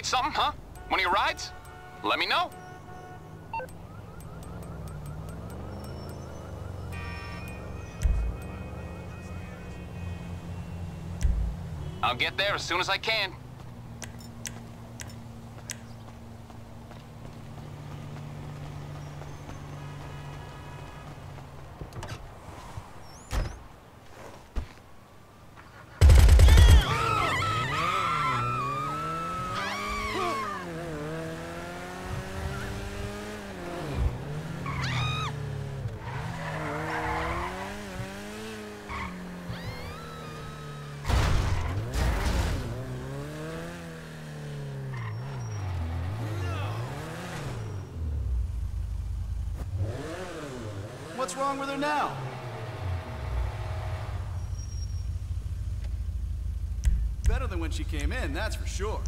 Need something, huh? One of your rides? Let me know. I'll get there as soon as I can. What's wrong with her now? Better than when she came in, that's for sure.